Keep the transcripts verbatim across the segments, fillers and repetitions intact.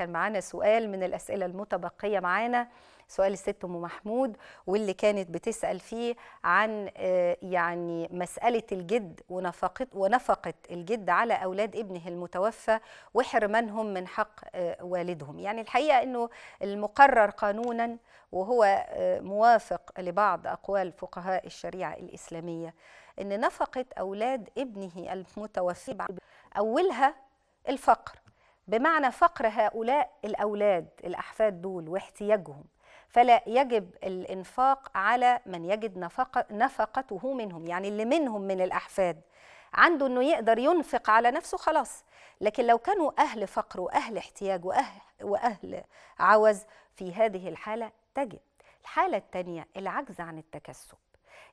كان معانا سؤال من الأسئلة المتبقية معانا، سؤال الست أم محمود واللي كانت بتسأل فيه عن يعني مسألة الجد ونفقة ونفقة الجد على أولاد ابنه المتوفى وحرمانهم من حق والدهم. يعني الحقيقة أنه المقرر قانونا وهو موافق لبعض أقوال فقهاء الشريعة الإسلامية أن نفقة أولاد ابنه المتوفى أولها الفقر، بمعنى فقر هؤلاء الأولاد الأحفاد دول واحتياجهم، فلا يجب الإنفاق على من يجد نفقة نفقته منهم. يعني اللي منهم من الأحفاد عنده أنه يقدر ينفق على نفسه خلاص، لكن لو كانوا أهل فقر وأهل احتياج وأهل, وأهل عوز في هذه الحالة تجب. الحالة الثانية العجز عن التكسب،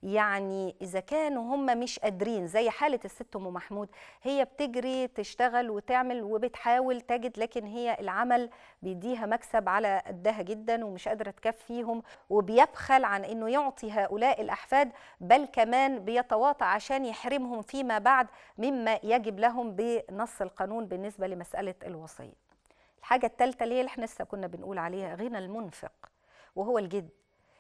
يعني إذا كانوا هم مش قادرين زي حالة الست أم محمود، هي بتجري تشتغل وتعمل وبتحاول تجد، لكن هي العمل بيديها مكسب على قدها جدا ومش قادرة تكفيهم، وبيبخل عن إنه يعطي هؤلاء الأحفاد، بل كمان بيتواطى عشان يحرمهم فيما بعد مما يجب لهم بنص القانون بالنسبة لمسألة الوصية. الحاجة الثالثة اللي احنا لسه كنا بنقول عليها غنى المنفق وهو الجد،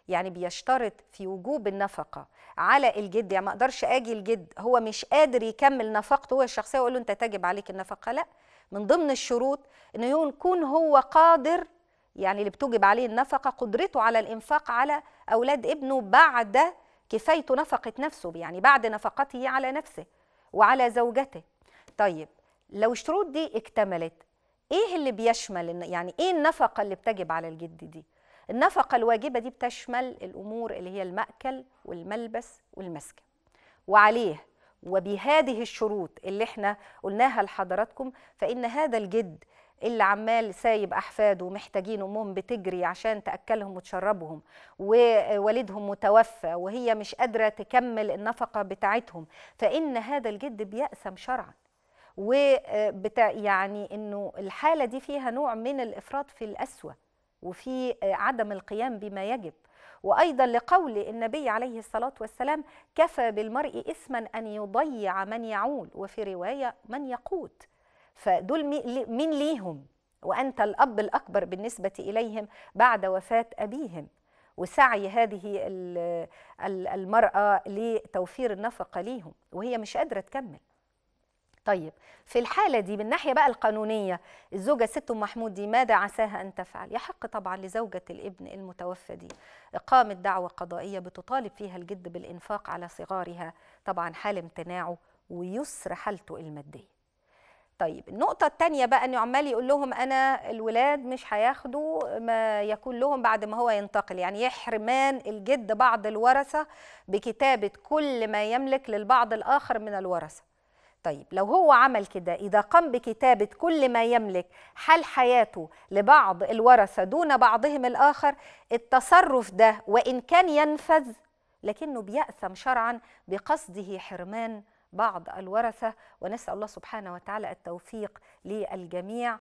يعني بيشترط في وجوب النفقة على الجد. يعني ما اقدرش اجي الجد هو مش قادر يكمل نفقته هو الشخصية واقول له انت تجب عليك النفقة، لا، من ضمن الشروط انه يكون هو قادر، يعني اللي بتوجب عليه النفقة قدرته على الانفاق على اولاد ابنه بعد كفايته نفقة نفسه، يعني بعد نفقته على نفسه وعلى زوجته. طيب لو الشروط دي اكتملت ايه اللي بيشمل، يعني ايه النفقة اللي بتجب على الجد دي؟ النفقة الواجبة دي بتشمل الأمور اللي هي المأكل والملبس والمسكن. وعليه وبهذه الشروط اللي احنا قلناها لحضراتكم، فإن هذا الجد اللي عمال سايب أحفاده ومحتاجين أمهم بتجري عشان تأكلهم وتشربهم، ووالدهم متوفى وهي مش قادرة تكمل النفقة بتاعتهم، فإن هذا الجد بيأثم شرعاً، وبتاع يعني إنه الحالة دي فيها نوع من الإفراط في الأسوأ وفي عدم القيام بما يجب. وأيضا لقول النبي عليه الصلاة والسلام كفى بالمرء إثما أن يضيع من يعول، وفي رواية من يقوت. فدول من ليهم وأنت الأب الأكبر بالنسبة إليهم بعد وفاة أبيهم، وسعي هذه المرأة لتوفير النفقة ليهم وهي مش قادرة تكمل. طيب في الحالة دي من ناحية بقى القانونية الزوجة ست أم محمود دي ماذا عساها أن تفعل؟ يحق طبعا لزوجة الابن المتوفى دي إقامة دعوة قضائية بتطالب فيها الجد بالإنفاق على صغارها، طبعا حال امتناعه ويسر حالته المادية. طيب النقطة الثانية بقى أنه عمال يقول لهم أنا الولاد مش هياخدوا ما يكون لهم بعد ما هو ينتقل، يعني يحرمان الجد بعض الورثة بكتابة كل ما يملك للبعض الآخر من الورثة. طيب لو هو عمل كده، إذا قام بكتابة كل ما يملك حال حياته لبعض الورثة دون بعضهم الآخر، التصرف ده وإن كان ينفذ لكنه بيأثم شرعا بقصده حرمان بعض الورثة. ونسأل الله سبحانه وتعالى التوفيق للجميع